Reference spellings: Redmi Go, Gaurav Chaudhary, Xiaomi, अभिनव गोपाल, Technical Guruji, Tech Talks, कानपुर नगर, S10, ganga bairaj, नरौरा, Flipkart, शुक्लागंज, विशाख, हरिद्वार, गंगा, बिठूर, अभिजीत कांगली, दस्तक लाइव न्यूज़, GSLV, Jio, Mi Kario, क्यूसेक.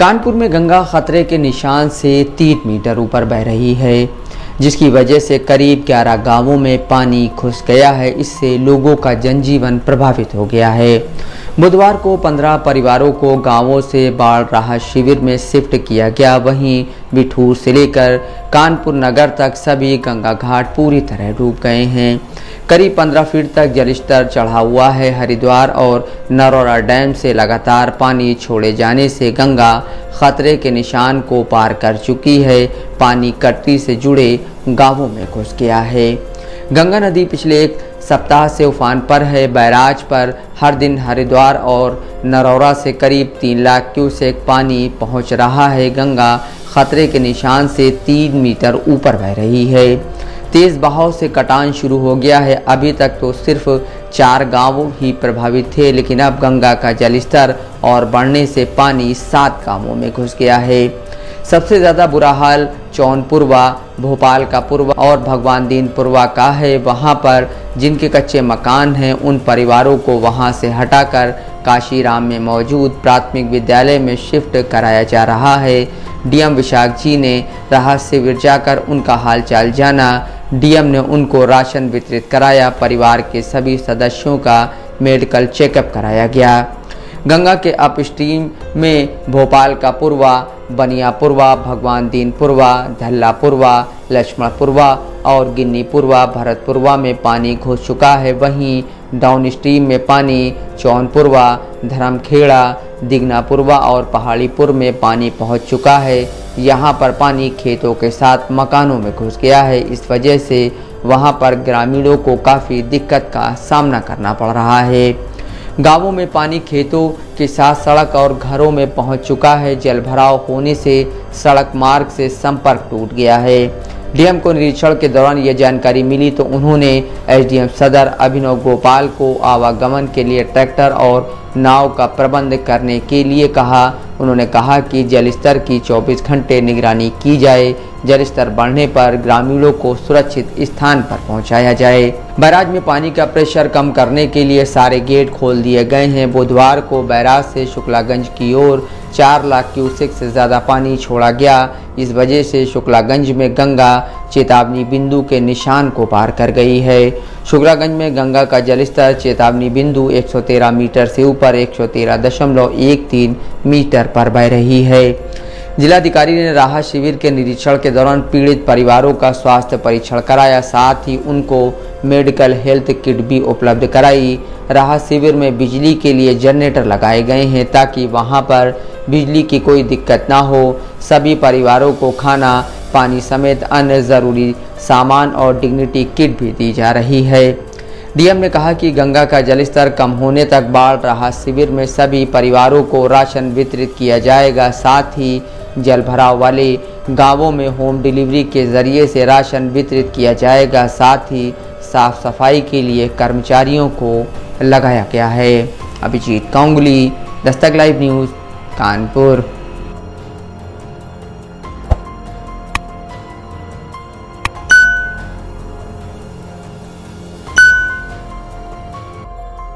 कानपुर में गंगा खतरे के निशान से 3 मीटर ऊपर बह रही है, जिसकी वजह से करीब 11 गांवों में पानी घुस गया है। इससे लोगों का जनजीवन प्रभावित हो गया है। बुधवार को 15 परिवारों को गांवों से बाढ़ राहत शिविर में शिफ्ट किया गया। वहीं बिठूर से लेकर कानपुर नगर तक सभी गंगा घाट पूरी तरह डूब गए हैं। करीब 15 फीट तक जलस्तर चढ़ा हुआ है। हरिद्वार और नरोरा डैम से लगातार पानी छोड़े जाने से गंगा खतरे के निशान को पार कर चुकी है। पानी कटती से जुड़े गांवों में घुस गया है। गंगा नदी पिछले एक सप्ताह से उफान पर है। बैराज पर हर दिन हरिद्वार और नरोरा से करीब 3 लाख क्यूसेक पानी पहुंच रहा है। गंगा खतरे के निशान से 3 मीटर ऊपर बह रही है। तेज बहाव से कटान शुरू हो गया है। अभी तक तो सिर्फ 4 गांव ही प्रभावित थे, लेकिन अब गंगा का जलस्तर और बढ़ने से पानी 7 गांवों में घुस गया है। सबसे ज़्यादा बुरा हाल चौनपुरवा, भोपाल का पुरवा और भगवान दीन पुरवा का है। वहाँ पर जिनके कच्चे मकान हैं, उन परिवारों को वहाँ से हटाकर काशीराम में मौजूद प्राथमिक विद्यालय में शिफ्ट कराया जा रहा है। डीएम विशाख जी ने राहत शिविर जाकर उनका हालचाल जाना। डीएम ने उनको राशन वितरित कराया। परिवार के सभी सदस्यों का मेडिकल चेकअप कराया गया। गंगा के अपस्ट्रीम में भोपाल का पुरवा, बनियापुरवा, भगवान दीनपुरवा, धल्लापुरवा, लक्ष्मणपुरवा और गिन्नीपुरवा, भरतपुरवा में पानी घुस चुका है। वहीं डाउनस्ट्रीम में पानी चौनपुरवा, धर्मखेड़ा, दिगनापुरवा और पहाड़ीपुर में पानी पहुंच चुका है। यहां पर पानी खेतों के साथ मकानों में घुस गया है। इस वजह से वहां पर ग्रामीणों को काफ़ी दिक्कत का सामना करना पड़ रहा है। गांवों में पानी खेतों के साथ सड़क और घरों में पहुंच चुका है। जलभराव होने से सड़क मार्ग से संपर्क टूट गया है। डीएम को निरीक्षण के दौरान यह जानकारी मिली तो उन्होंने एसडीएम सदर अभिनव गोपाल को आवागमन के लिए ट्रैक्टर और नाव का प्रबंध करने के लिए कहा। उन्होंने कहा कि जलस्तर की 24 घंटे निगरानी की जाए। जलस्तर बढ़ने पर ग्रामीणों को सुरक्षित स्थान पर पहुंचाया जाए। बैराज में पानी का प्रेशर कम करने के लिए सारे गेट खोल दिए गए हैं। बुधवार को बैराज से शुक्लागंज की ओर 4 लाख क्यूसेक से ज़्यादा पानी छोड़ा गया। इस वजह से शुक्लागंज में गंगा चेतावनी बिंदु के निशान को पार कर गई है। शुक्लागंज में गंगा का जलस्तर चेतावनी बिंदु 113 मीटर से ऊपर 113.13 मीटर पर बह रही है। जिलाधिकारी ने राहत शिविर के निरीक्षण के दौरान पीड़ित परिवारों का स्वास्थ्य परीक्षण कराया, साथ ही उनको मेडिकल हेल्थ किट भी उपलब्ध कराई। राहत शिविर में बिजली के लिए जनरेटर लगाए गए हैं ताकि वहां पर बिजली की कोई दिक्कत ना हो। सभी परिवारों को खाना, पानी समेत अन्य ज़रूरी सामान और डिग्निटी किट भी दी जा रही है। डीएम ने कहा कि गंगा का जलस्तर कम होने तक बाढ़ राहत शिविर में सभी परिवारों को राशन वितरित किया जाएगा। साथ ही जलभराव वाले गांवों में होम डिलीवरी के जरिए से राशन वितरित किया जाएगा। साथ ही साफ सफाई के लिए कर्मचारियों को लगाया गया है। अभिजीत कांगली, दस्तक लाइव न्यूज़, Kanpur.